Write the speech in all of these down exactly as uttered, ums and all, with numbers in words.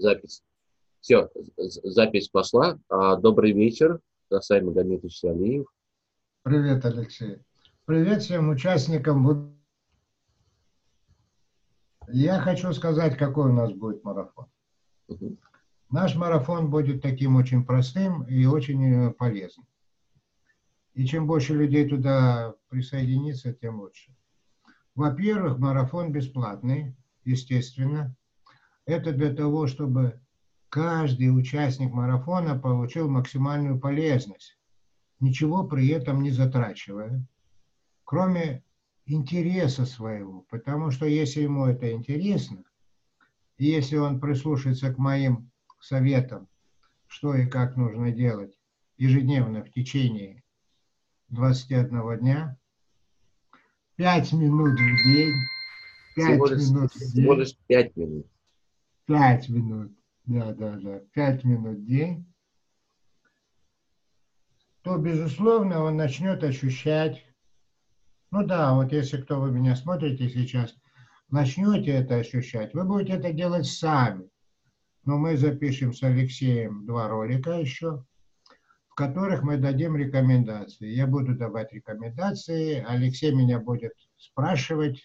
Запись. Все, запись пошла. Добрый вечер, Гасай Магомедович Алиев. Привет, Алексей. Привет всем участникам. Я хочу сказать, какой у нас будет марафон. Угу. Наш марафон будет таким очень простым и очень полезным. И чем больше людей туда присоединится, тем лучше. Во-первых, марафон бесплатный, естественно. Это для того, чтобы каждый участник марафона получил максимальную полезность, ничего при этом не затрачивая, кроме интереса своего. Потому что если ему это интересно, и если он прислушается к моим советам, что и как нужно делать ежедневно в течение двадцати одного дня, пять минут в день, пять минут в день, пять минут, да, да, да, пять минут в день, то, безусловно, он начнет ощущать, ну да, вот если кто вы меня смотрите сейчас, начнете это ощущать, вы будете это делать сами. Но мы запишем с Алексеем два ролика еще, в которых мы дадим рекомендации. Я буду давать рекомендации, Алексей меня будет спрашивать,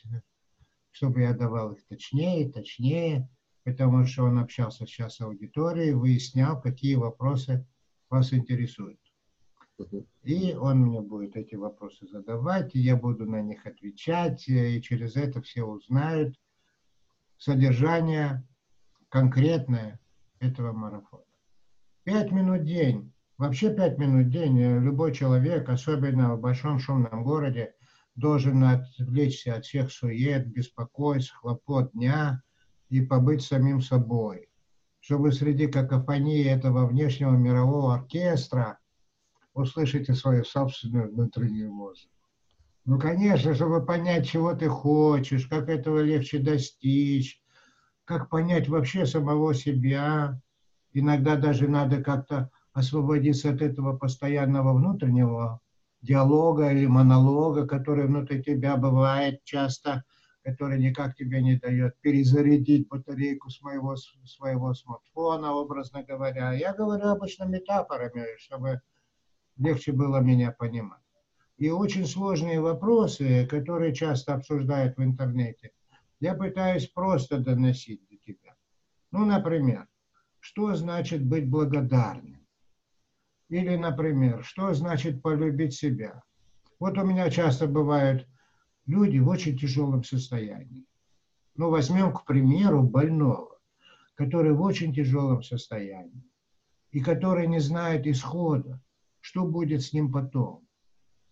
чтобы я давал их точнее, точнее. Потому что он общался сейчас с аудиторией, выяснял, какие вопросы вас интересуют. И он мне будет эти вопросы задавать, и я буду на них отвечать, и через это все узнают содержание конкретное этого марафона. Пять минут в день. Вообще пять минут в день любой человек, особенно в большом шумном городе, должен отвлечься от всех сует, беспокойств, хлопот дня, и побыть самим собой, чтобы среди какофонии этого внешнего мирового оркестра услышите свою собственную внутреннюю музыку. Ну, конечно, чтобы понять, чего ты хочешь, как этого легче достичь, как понять вообще самого себя. Иногда даже надо как-то освободиться от этого постоянного внутреннего диалога или монолога, который внутри тебя бывает часто, который никак тебе не дает перезарядить батарейку своего, своего смартфона, образно говоря. Я говорю обычно метафорами, чтобы легче было меня понимать. И очень сложные вопросы, которые часто обсуждают в интернете, я пытаюсь просто доносить до тебя. Ну, например, что значит быть благодарным? Или, например, что значит полюбить себя? Вот у меня часто бывают люди в очень тяжелом состоянии. Ну, возьмем, к примеру, больного, который в очень тяжелом состоянии и который не знает исхода, что будет с ним потом.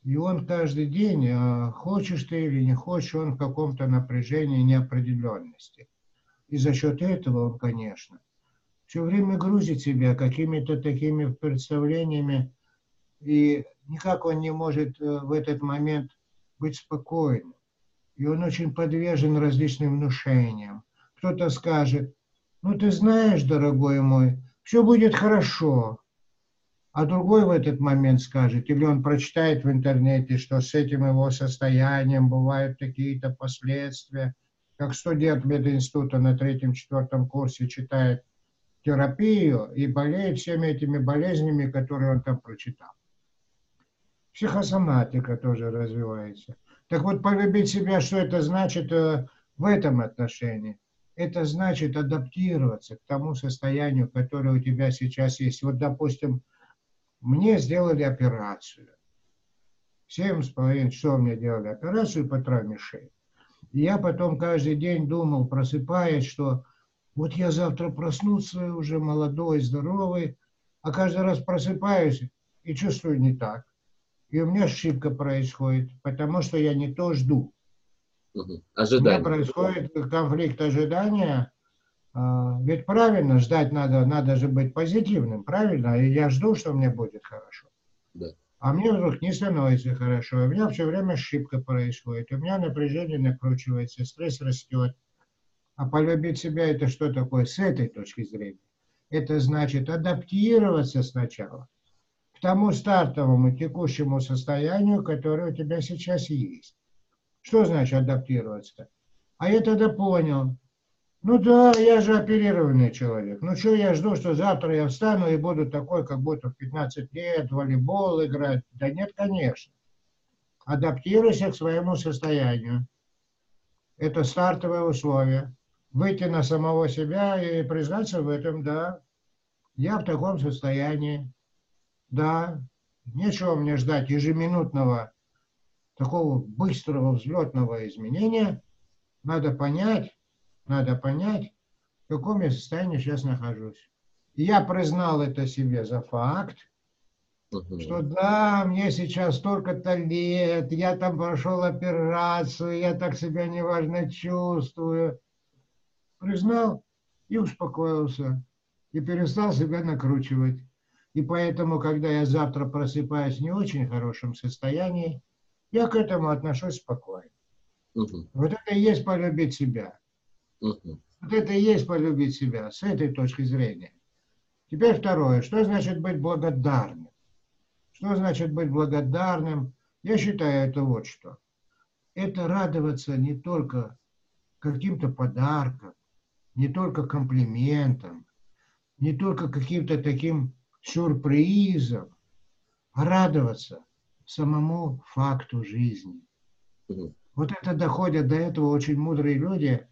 И он каждый день, хочешь ты или не хочешь, он в каком-то напряжении, неопределенности. И за счет этого он, конечно, все время грузит себя какими-то такими представлениями, и никак он не может в этот момент быть спокойным. И он очень подвержен различным внушениям. Кто-то скажет: ну ты знаешь, дорогой мой, все будет хорошо. А другой в этот момент скажет, или он прочитает в интернете, что с этим его состоянием бывают какие-то последствия. Как студент мединститута на третьем-четвертом курсе читает терапию и болеет всеми этими болезнями, которые он там прочитал. Психосоматика тоже развивается. Так вот, полюбить себя, что это значит в этом отношении? Это значит адаптироваться к тому состоянию, которое у тебя сейчас есть. Вот, допустим, мне сделали операцию. Семь с половиной часов мне делали операцию по травме шеи. И я потом каждый день думал, просыпаясь, что вот я завтра проснуться уже молодой, здоровый, а каждый раз просыпаюсь и чувствую не так. И у меня ошибка происходит, потому что я не то жду. Угу. Ожидание. У меня происходит конфликт ожидания. Ведь правильно, ждать надо, надо же быть позитивным, правильно? И я жду, что мне будет хорошо. Да. А мне вдруг не становится хорошо. У меня все время ошибка происходит. У меня напряжение накручивается, стресс растет. А полюбить себя — это что такое с этой точки зрения? Это значит адаптироваться сначала тому стартовому, текущему состоянию, которое у тебя сейчас есть. Что значит адаптироваться? А я тогда понял, Ну да, я же оперированный человек. Ну что я жду, что завтра я встану и буду такой, как будто в пятнадцать лет волейбол играть? Да нет, конечно. Адаптируйся к своему состоянию. Это стартовое условие. Выйти на самого себя и признаться в этом, да. Я в таком состоянии, да. Нечего мне ждать ежеминутного, такого быстрого взлетного изменения. Надо понять, Надо понять, в каком я состоянии сейчас нахожусь. И я признал это себе за факт, uh-huh. что да, мне сейчас столько-то лет, я там прошел операцию, я так себя неважно чувствую. Признал и успокоился, и перестал себя накручивать. И поэтому, когда я завтра просыпаюсь в не очень хорошем состоянии, я к этому отношусь спокойно. Uh-huh. Вот это и есть полюбить себя. Вот это и есть полюбить себя, с этой точки зрения. Теперь второе. Что значит быть благодарным? Что значит быть благодарным? Я считаю, это вот что. Это радоваться не только каким-то подаркам, не только комплиментам, не только каким-то таким сюрпризом, а радоваться самому факту жизни. Вот это доходят до этого очень мудрые люди,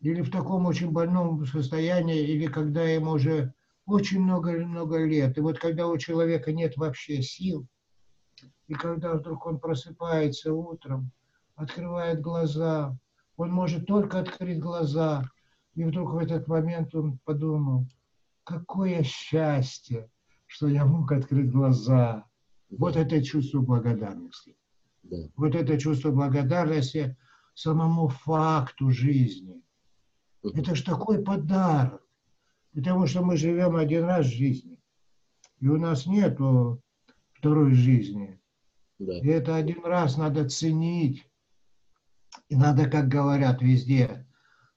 или в таком очень больном состоянии, или когда ему уже очень много-много лет. И вот когда у человека нет вообще сил, и когда вдруг он просыпается утром, открывает глаза, он может только открыть глаза, и вдруг в этот момент он подумал, какое счастье, что я мог открыть глаза. Вот это чувство благодарности. Вот это чувство благодарности самому факту жизни. Это ж такой подарок, потому что мы живем один раз в жизни, и у нас нет второй жизни. Да. И это один раз надо ценить, и надо, как говорят везде,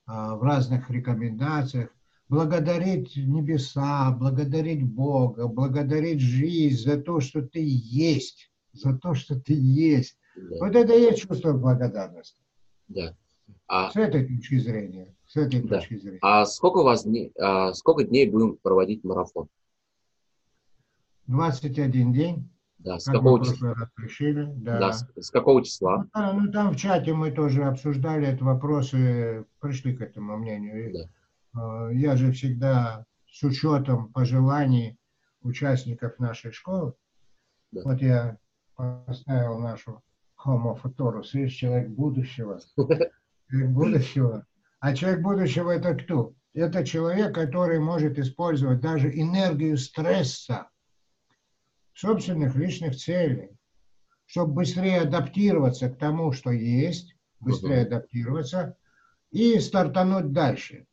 в разных рекомендациях, благодарить небеса, благодарить Бога, благодарить жизнь за то, что ты есть, за то, что ты есть. Да. Вот это и есть чувство благодарности. Да. А... С этой точки зрения. С этой да. точки зрения. А сколько у вас дней, а сколько дней будем проводить марафон? двадцать один день. Да, с, какого числа? Да. Да, с, с какого числа? А, ну там в чате мы тоже обсуждали этот вопрос и пришли к этому мнению. Да. И, э, я же всегда с учетом пожеланий участников нашей школы. Да. Вот я поставил нашу Homo Futurus, видишь, человек будущего. Человек будущего. А человек будущего это кто? Это человек, который может использовать даже энергию стресса собственных личных целей, чтобы быстрее адаптироваться к тому, что есть, быстрее адаптироваться и стартануть дальше.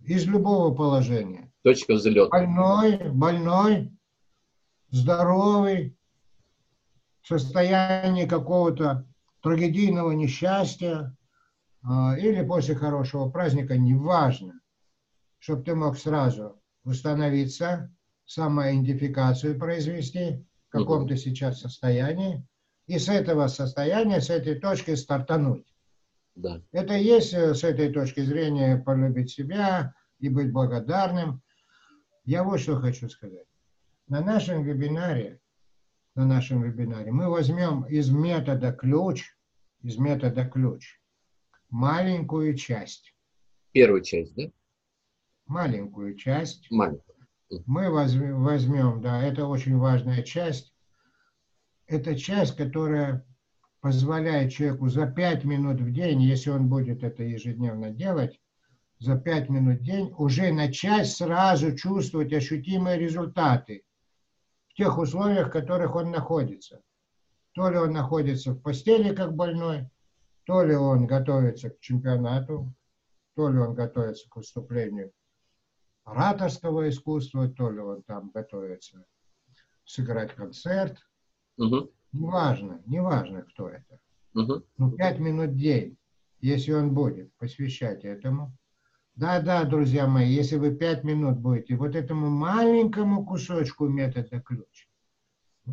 Из любого положения. Точка взлета. Больной, больной, здоровый, в состоянии какого-то трагедийного несчастья, или после хорошего праздника, неважно, чтобы ты мог сразу установиться, самоидентификацию произвести, в каком ты сейчас состоянии, и с этого состояния, с этой точки стартануть. Да. Это и есть с этой точки зрения полюбить себя и быть благодарным. Я вот что хочу сказать. На нашем вебинаре, на нашем вебинаре мы возьмем из метода ключ, из метода ключ, маленькую часть. Первую часть, да? Маленькую часть. Маленькую. Мы возьмем, возьмем, да, это очень важная часть. Это часть, которая позволяет человеку за пять минут в день, если он будет это ежедневно делать, за пять минут в день уже начать сразу чувствовать ощутимые результаты в тех условиях, в которых он находится. То ли он находится в постели, как больной, то ли он готовится к чемпионату, то ли он готовится к выступлению ораторского искусства, то ли он там готовится сыграть концерт. Угу. Неважно, неважно, кто это. Угу. Ну, пять минут в день, если он будет посвящать этому. Да-да, друзья мои, если вы пять минут будете вот этому маленькому кусочку метода ключ,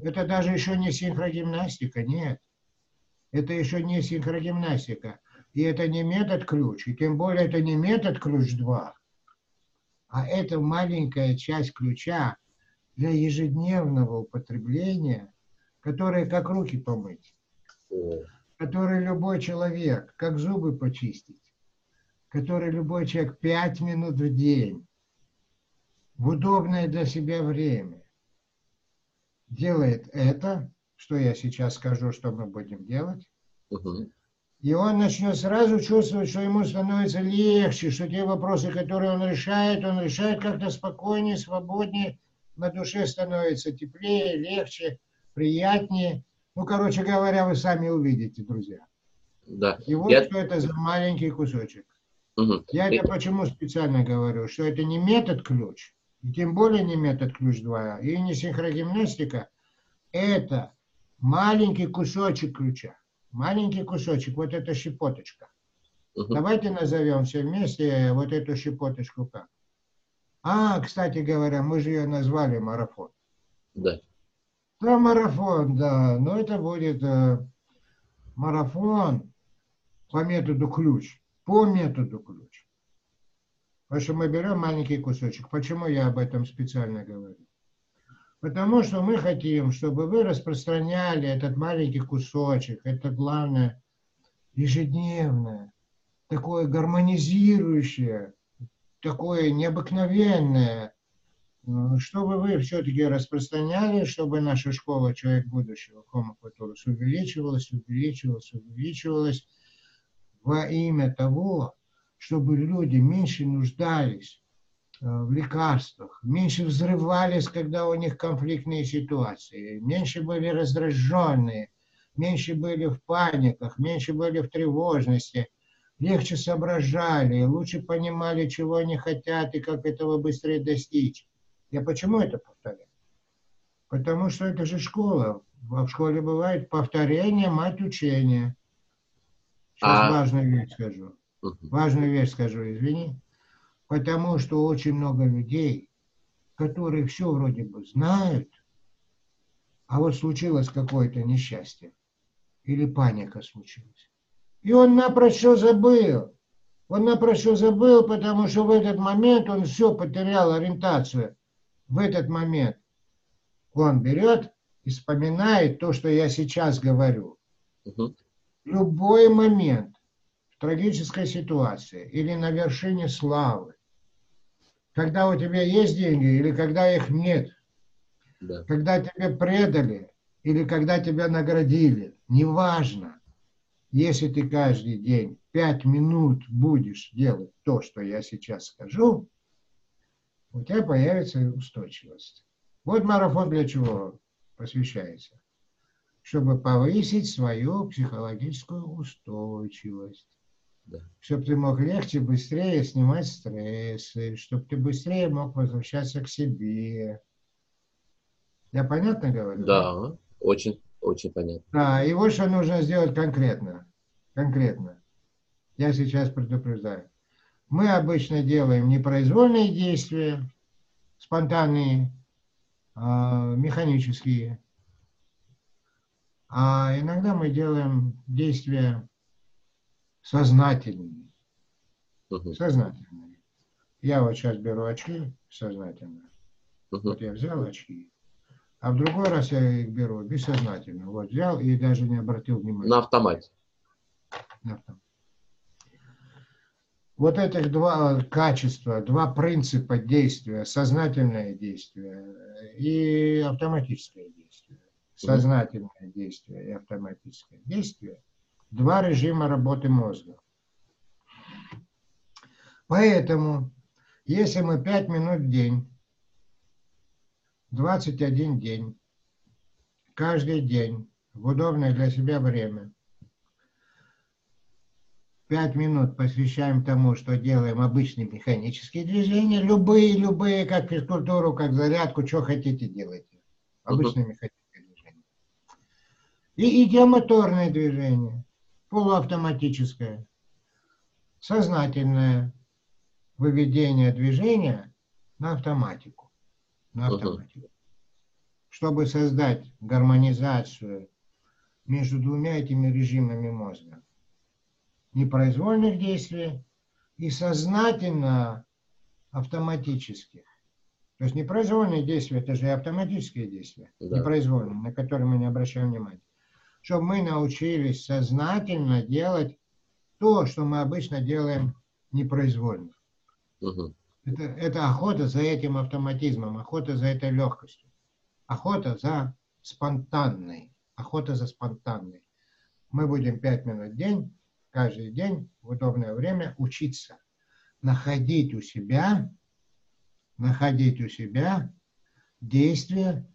это даже еще не синхрогимнастика, нет. Это еще не синхрогимнастика. И это не метод ключ, и тем более это не метод ключ два, а это маленькая часть ключа для ежедневного употребления, которая как руки помыть, который любой человек, как зубы почистить, который любой человек пять минут в день, в удобное для себя время, делает это, что я сейчас скажу, что мы будем делать, uh-huh. и он начнет сразу чувствовать, что ему становится легче, что те вопросы, которые он решает, он решает как-то спокойнее, свободнее, на душе становится теплее, легче, приятнее. Ну, короче говоря, вы сами увидите, друзья. Да. И вот я... что это за маленький кусочек. Угу. Я это почему специально говорю, что это не метод ключ, и тем более не метод ключ два, и не синхрогимнастика. Это маленький кусочек ключа. Маленький кусочек, вот эта щепоточка. Угу. Давайте назовем все вместе вот эту щепоточку как. А, кстати говоря, мы же ее назвали марафон. Да. Да, марафон, да, но это будет э, марафон по методу ключ, по методу ключ. Потому что мы берем маленький кусочек. Почему я об этом специально говорю? Потому что мы хотим, чтобы вы распространяли этот маленький кусочек, это главное ежедневное, такое гармонизирующее, такое необыкновенное, чтобы вы все-таки распространяли, чтобы наша школа «Человек будущего» Homo Culturus увеличивалась, увеличивалась, увеличивалась во имя того, чтобы люди меньше нуждались в лекарствах, меньше взрывались, когда у них конфликтные ситуации, меньше были раздраженные, меньше были в паниках, меньше были в тревожности, легче соображали, лучше понимали, чего они хотят и как этого быстрее достичь. Я почему это повторяю? Потому что это же школа. В школе бывает повторение, мать учения. Сейчас а... важную вещь скажу. Важную вещь скажу, извини. Потому что очень много людей, которые все вроде бы знают, а вот случилось какое-то несчастье. Или паника случилась. И он напрочь все забыл. Он напрочь все забыл, потому что в этот момент он все потерял ориентацию. В этот момент он берет и вспоминает то, что я сейчас говорю. Угу. Любой момент в трагической ситуации или на вершине славы, когда у тебя есть деньги или когда их нет, да. Когда тебя предали или когда тебя наградили, неважно, если ты каждый день пять минут будешь делать то, что я сейчас скажу, у тебя появится устойчивость. Вот марафон для чего посвящается. Чтобы повысить свою психологическую устойчивость. Да. Чтобы ты мог легче, быстрее снимать стрессы. Чтобы ты быстрее мог возвращаться к себе. Я понятно говорю? Да, очень, очень понятно. Да, и вот что нужно сделать конкретно. Конкретно. Я сейчас предупреждаю. Мы обычно делаем непроизвольные действия, спонтанные, механические. А иногда мы делаем действия сознательные. Uh-huh. Сознательные. Я вот сейчас беру очки сознательно. Uh-huh. Вот я взял очки. А в другой раз я их беру бессознательно. Вот взял и даже не обратил внимания. На автомате. На автомате. Вот этих два качества, два принципа действия, сознательное действие и автоматическое действие. Сознательное действие и автоматическое действие. Два режима работы мозга. Поэтому, если мы пять минут в день, двадцать один день, каждый день, в удобное для себя время, пять минут посвящаем тому, что делаем обычные механические движения, любые, любые, как физкультуру, как зарядку, что хотите, делайте. Обычные uh-huh. механические движения. И идеомоторное движение, полуавтоматическое, сознательное выведение движения на автоматику. На автоматику. Uh-huh. Чтобы создать гармонизацию между двумя этими режимами мозга. непроизвольных действий и сознательно автоматических. То есть непроизвольные действия, это же и автоматические действия, да. непроизвольные, на которые мы не обращаем внимания. Чтобы мы научились сознательно делать то, что мы обычно делаем непроизвольно. Угу. Это, это охота за этим автоматизмом, охота за этой легкостью, охота за спонтанной, охота за спонтанной. Мы будем пять минут в день, каждый день в удобное время учиться находить у себя, находить у себя действия,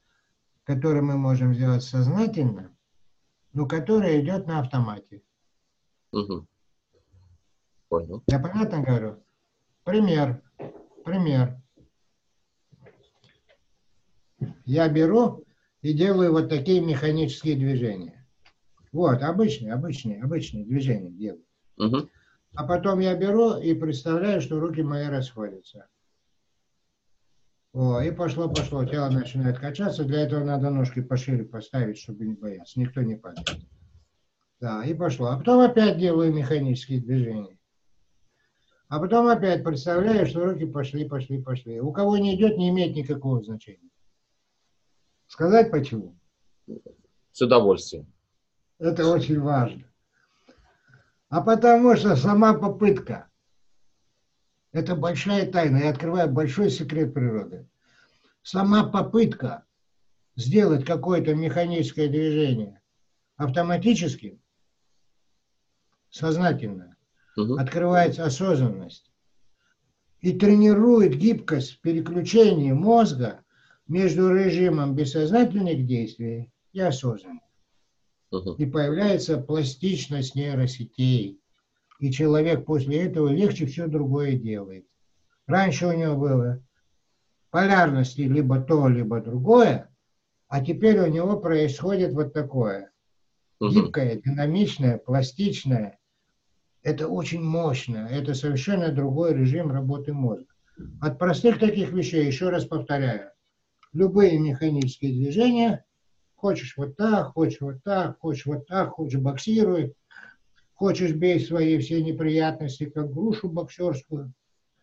которые мы можем сделать сознательно, но которые идет на автомате. Угу. Понял. Я понятно говорю? Пример. Пример. Я беру и делаю вот такие механические движения. Вот, обычные, обычные, обычные движения делаю. Угу. А потом я беру и представляю, что руки мои расходятся. О, и пошло-пошло, тело начинает качаться. Для этого надо ножки пошире поставить, чтобы не бояться. Никто не падает. Да, и пошло. А потом опять делаю механические движения. А потом опять представляю, что руки пошли, пошли, пошли. У кого не идет, не имеет никакого значения. Сказать почему? С удовольствием. Это очень важно. А потому что сама попытка. Это большая тайна. Я открываю большой секрет природы. Сама попытка сделать какое-то механическое движение автоматически, сознательно, угу. открывается осознанность и тренирует гибкость переключения мозга между режимом бессознательных действий и осознанных. Угу. И появляется пластичность нейросетей. И человек после этого легче все другое делает. Раньше у него было полярности либо то, либо другое, а теперь у него происходит вот такое. Угу. Гибкое, динамичное, пластичное. Это очень мощно. Это совершенно другой режим работы мозга. От простых таких вещей, еще раз повторяю, любые механические движения, хочешь вот так, хочешь вот так, хочешь вот так, хочешь боксируй, хочешь бей свои все неприятности, как грушу боксерскую,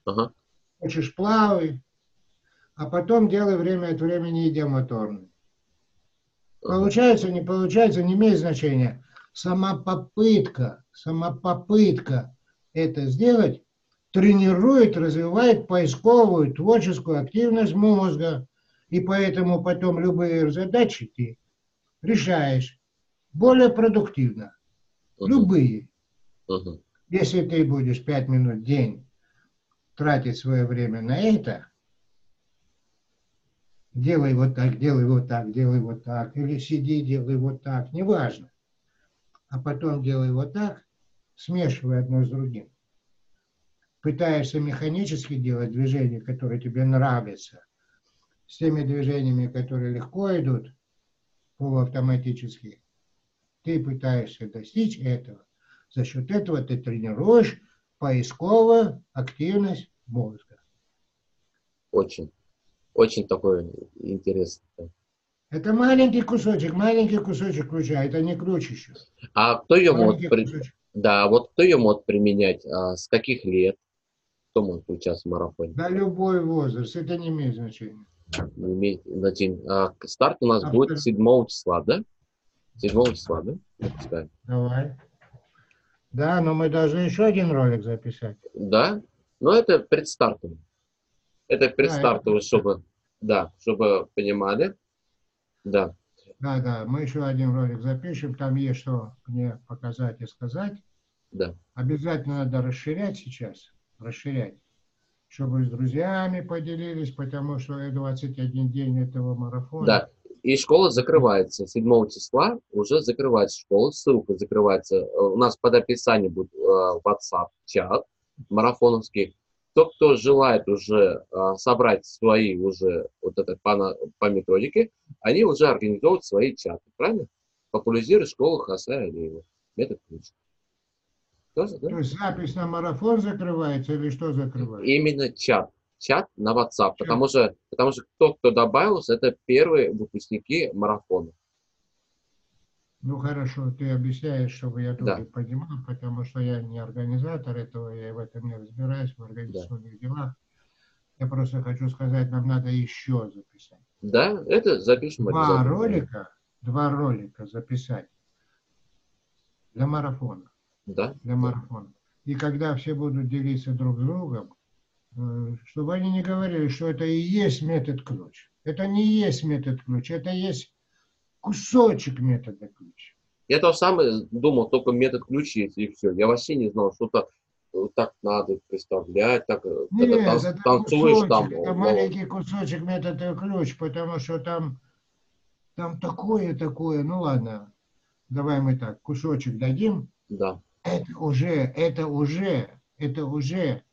ага. хочешь плавай, а потом делай время от времени идеомоторный. Ага. Получается, не получается, не имеет значения. Сама попытка, сама попытка это сделать тренирует, развивает поисковую, творческую активность мозга. И поэтому потом любые задачи ты решаешь более продуктивно. Uh-huh. Любые. Uh-huh. Если ты будешь пять минут в день тратить свое время на это, делай вот так, делай вот так, делай вот так, или сиди, делай вот так, неважно. А потом делай вот так, смешивай одно с другим. Пытаешься механически делать движения, которые тебе нравятся, с теми движениями, которые легко идут, полуавтоматически, ты пытаешься достичь этого. За счет этого ты тренируешь поисковую активность мозга. Очень, очень такой интересный. Это маленький кусочек, маленький кусочек ключа, это не ключ еще. А кто ее может, да, вот кто ее может применять, а, с каких лет? Кто может участвовать в марафоне? Да, любой возраст, это не имеет значения. Старт у нас а будет седьмого числа, да? седьмого числа, да? Давай. Да, но мы должны еще один ролик записать. Да? Но это предстартовый. Это предстартовый, да, чтобы, это... да, чтобы понимали. Да. Да, да, мы еще один ролик запишем, там есть что мне показать и сказать. Да. Обязательно надо расширять сейчас, расширять. Чтобы с друзьями поделились, потому что двадцать один день этого марафона. Да, и школа закрывается. седьмого числа уже закрывается школа, ссылка закрывается. У нас под описанием будет WhatsApp, чат марафоновский. Кто, кто желает уже собрать свои уже вот это по, по методике, они уже организовывают свои чаты, правильно? Популяризируют школу Хасая Алиева. Это ключ. Тоже, да? То есть запись на марафон закрывается или что закрывается? Именно чат. Чат на WhatsApp. Чат. Потому что, потому что кто, кто добавился, это первые выпускники марафона. Ну хорошо, ты объясняешь, чтобы я тоже да. понимал, потому что я не организатор этого, я в этом не разбираюсь, в организационных да. делах. Я просто хочу сказать, нам надо еще записать. Да, это запишем. Два ролика, два ролика записать для марафона. Да. Для марафона. И когда все будут делиться друг с другом, чтобы они не говорили, что это и есть метод ключ. Это не есть метод ключ, это есть кусочек метода ключ. Я то самое думал, только метод ключ есть, и все. Я вообще не знал, что так, так надо представлять, так Нет, тан это танцуешь кусочек, там. Это маленький кусочек метода ключ, потому что там, там такое-такое, ну ладно, давай мы так, кусочек дадим. Да. Это уже, это уже, это уже,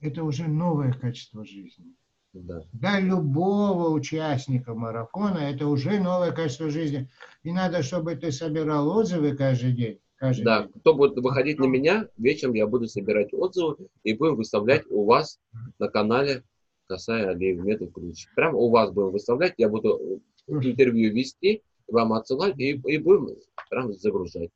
это уже новое качество жизни. Да. Для любого участника марафона это уже новое качество жизни. И надо, чтобы ты собирал отзывы каждый день. Каждый да. день. Кто будет выходить на меня, вечером я буду собирать отзывы и будем выставлять у вас на канале Касая Алиев метод ключ. Прямо у вас будем выставлять, я буду интервью вести, вам отсылать и, и будем прям загружать.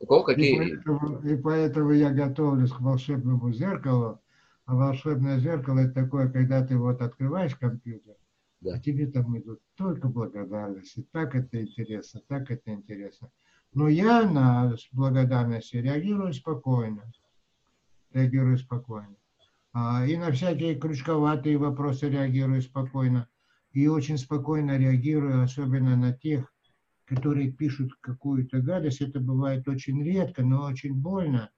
У кого какие... и, поэтому, и поэтому я готовлюсь к волшебному зеркалу. А волшебное зеркало – это такое, когда ты вот открываешь компьютер, да. а тебе там идут только благодарности. Так это интересно, так это интересно. Но я на благодарности реагирую спокойно. Реагирую спокойно. А, и на всякие крючковатые вопросы реагирую спокойно. И очень спокойно реагирую, особенно на тех, которые пишут какую-то гадость. Это бывает очень редко, но очень больно.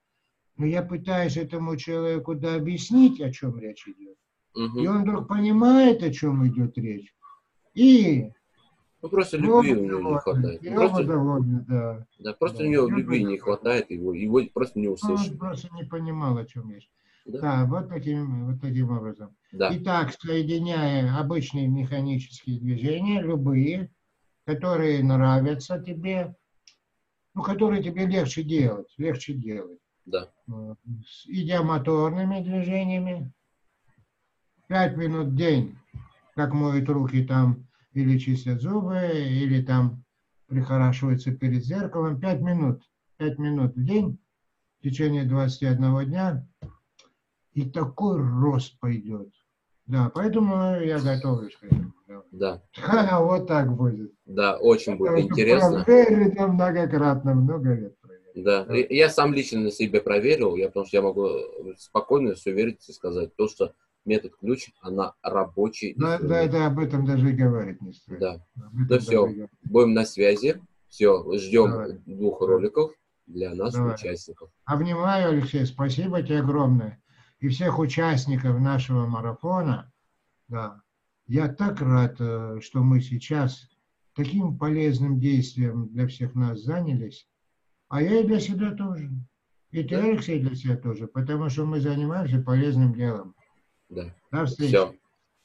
Но я пытаюсь этому человеку да объяснить, о чем речь идет. Угу. И он вдруг понимает, о чем идет речь. И... Ну, просто любви у него не хватает. Просто, довольны, да. Да, просто да. у него любви не хватает, его, его просто не услышали. Он просто не понимал, о чем речь. Да, да вот, таким, вот таким образом. Да. Итак, соединяя обычные механические движения, любые, которые нравятся тебе, ну, которые тебе легче делать, легче делать. Да. С идиомоторными движениями. Пять минут в день, как моют руки там, или чистят зубы, или там прихорашиваются перед зеркалом. Пять минут. Пять минут в день в течение двадцати одного дня. И такой рост пойдет. Да, поэтому я готовлюсь к этому. Да. А вот так будет. Да, очень будет это интересно. Проверили многократно, много лет. Да. да, я сам лично на себе проверил, я, потому что я могу спокойно с уверенностью сказать, то, что метод ключ, она рабочий. Да, да, да, об этом даже и говорить не стоит. Да, да все, будем на связи, все, ждем Давай. двух роликов для нас, Давай. участников. А внимаю, Алексей, спасибо тебе огромное. И всех участников нашего марафона, да, я так рад, что мы сейчас таким полезным действием для всех нас занялись. А я и для себя тоже. И ты, да. Алексей, для себя тоже. Потому что мы занимаемся полезным делом. Да. До встречи. Все.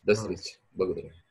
До встречи. Благодарю.